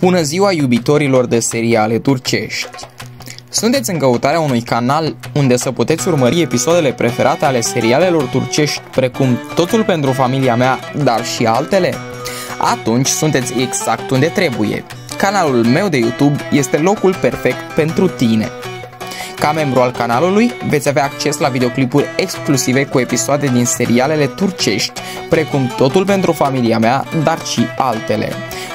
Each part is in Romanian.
Bună ziua iubitorilor de seriale turcești! Sunteți în căutarea unui canal unde să puteți urmări episoadele preferate ale serialelor turcești precum Totul pentru familia mea, dar și altele? Atunci sunteți exact unde trebuie! Canalul meu de YouTube este locul perfect pentru tine! Ca membru al canalului veți avea acces la videoclipuri exclusive cu episoade din serialele turcești, precum Totul pentru familia mea, dar și altele.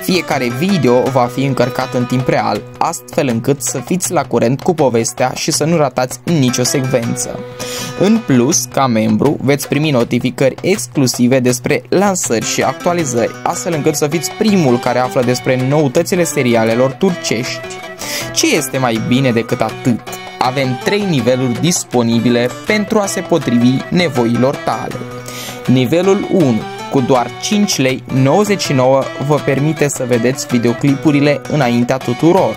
Fiecare video va fi încărcat în timp real, astfel încât să fiți la curent cu povestea și să nu ratați nicio secvență. În plus, ca membru, veți primi notificări exclusive despre lansări și actualizări, astfel încât să fiți primul care află despre noutățile serialelor turcești. Ce este mai bine decât atât? Avem 3 niveluri disponibile pentru a se potrivi nevoilor tale. Nivelul 1, cu doar 5,99 lei, vă permite să vedeți videoclipurile înaintea tuturor.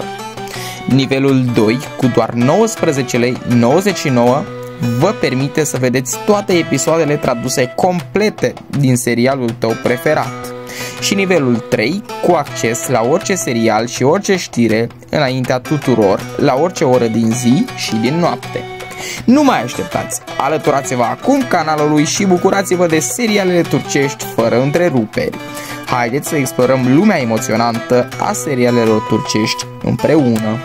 Nivelul 2, cu doar 19,99 lei, vă permite să vedeți toate episoadele traduse complete din serialul tău preferat. Și nivelul 3, cu acces la orice serial și orice știre înaintea tuturor, la orice oră din zi și din noapte. Nu mai așteptați! Alăturați-vă acum canalului și bucurați-vă de serialele turcești fără întreruperi. Haideți să explorăm lumea emoționantă a serialelor turcești împreună!